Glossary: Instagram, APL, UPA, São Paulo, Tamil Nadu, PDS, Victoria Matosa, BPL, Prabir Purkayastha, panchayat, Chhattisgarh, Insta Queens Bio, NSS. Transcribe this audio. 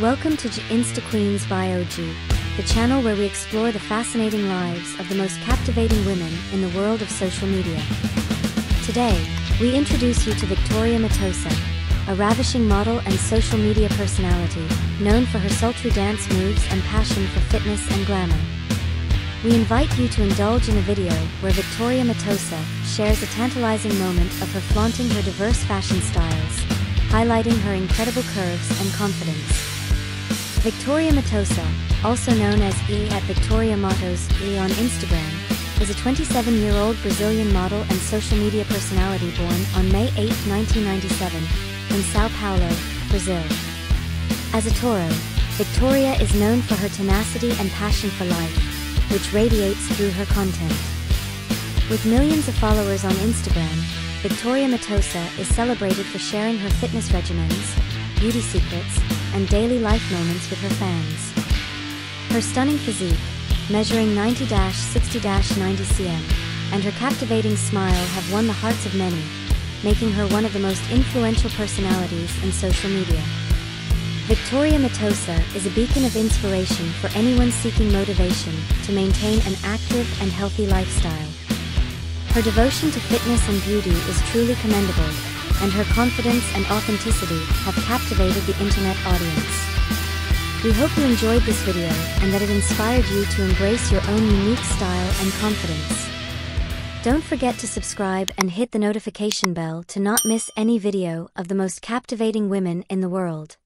Welcome to Insta Queens Bio, the channel where we explore the fascinating lives of the most captivating women in the world of social media. Today, we introduce you to Victoria Matosa, a ravishing model and social media personality, known for her sultry dance moves and passion for fitness and glamour. We invite you to indulge in a video where Victoria Matosa shares a tantalizing moment of her flaunting her diverse fashion styles, highlighting her incredible curves and confidence. Victoria Matosa, also known as @Victoria Matos on Instagram, is a 27-year-old Brazilian model and social media personality born on May 8, 1997, in São Paulo, Brazil. As a Tauro, Victoria is known for her tenacity and passion for life, which radiates through her content. With millions of followers on Instagram, Victoria Matosa is celebrated for sharing her fitness regimens, beauty secrets, and daily life moments with her fans. Her stunning physique, measuring 90–60–90 cm, and her captivating smile have won the hearts of many, making her one of the most influential personalities in social media. Victoria Matosa is a beacon of inspiration for anyone seeking motivation to maintain an active and healthy lifestyle. Her devotion to fitness and beauty is truly commendable, and her confidence and authenticity have captivated the internet audience. We hope you enjoyed this video and that it inspired you to embrace your own unique style and confidence. Don't forget to subscribe and hit the notification bell to not miss any video of the most captivating women in the world.